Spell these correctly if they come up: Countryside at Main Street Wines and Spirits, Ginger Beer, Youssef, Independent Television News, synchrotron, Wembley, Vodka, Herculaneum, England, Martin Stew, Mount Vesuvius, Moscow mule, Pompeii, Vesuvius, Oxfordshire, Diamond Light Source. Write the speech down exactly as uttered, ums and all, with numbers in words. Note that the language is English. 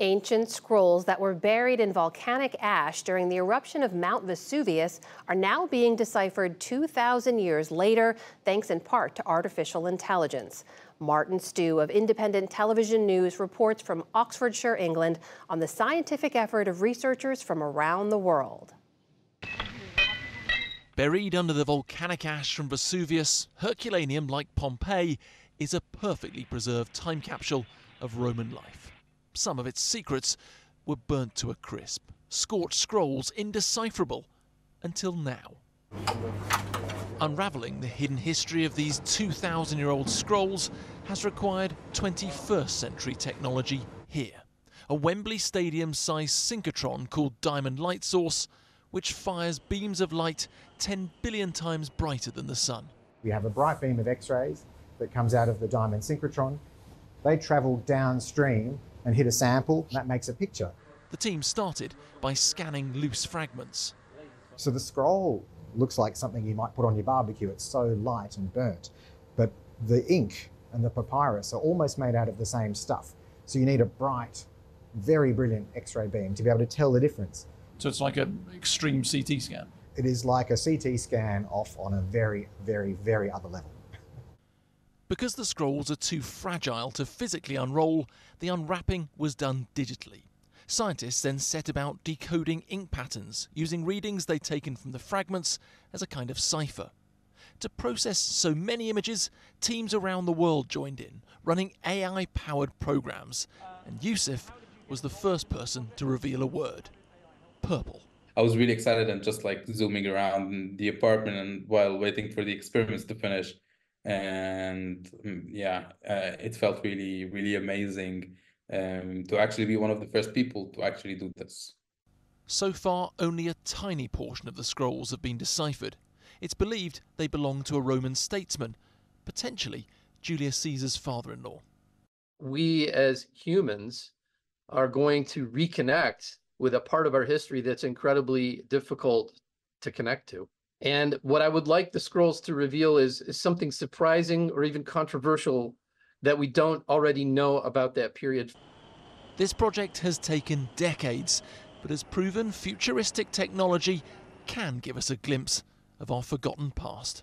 Ancient scrolls that were buried in volcanic ash during the eruption of Mount Vesuvius are now being deciphered two thousand years later, thanks in part to artificial intelligence. Martin Stew of Independent Television News reports from Oxfordshire, England, on the scientific effort of researchers from around the world. Buried under the volcanic ash from Vesuvius, Herculaneum, like Pompeii, is a perfectly preserved time capsule of Roman life. Some of its secrets were burnt to a crisp, scorched scrolls indecipherable until now. Unravelling the hidden history of these two thousand year old scrolls has required twenty-first century technology here. A Wembley stadium-sized synchrotron called Diamond Light Source, which fires beams of light ten billion times brighter than the sun. We have a bright beam of X-rays that comes out of the Diamond synchrotron. They travel downstream and hit a sample, and that makes a picture. The team started by scanning loose fragments. So the scroll looks like something you might put on your barbecue. It's so light and burnt. But the ink and the papyrus are almost made out of the same stuff. So you need a bright, very brilliant X-ray beam to be able to tell the difference. So it's like an extreme C T scan? It is like a C T scan off on a very, very, very other level. Because the scrolls are too fragile to physically unroll, the unwrapping was done digitally. Scientists then set about decoding ink patterns, using readings they'd taken from the fragments as a kind of cipher. To process so many images, teams around the world joined in, running A I-powered programs, and Youssef was the first person to reveal a word: purple. I was really excited and just like zooming around the apartment and while waiting for the experiments to finish. And yeah, uh, it felt really, really amazing um, to actually be one of the first people to actually do this. So far, only a tiny portion of the scrolls have been deciphered. It's believed they belong to a Roman statesman, potentially Julius Caesar's father-in-law. We as humans are going to reconnect with a part of our history that's incredibly difficult to connect to. And what I would like the scrolls to reveal is, is something surprising or even controversial that we don't already know about that period. This project has taken decades, but has proven futuristic technology can give us a glimpse of our forgotten past.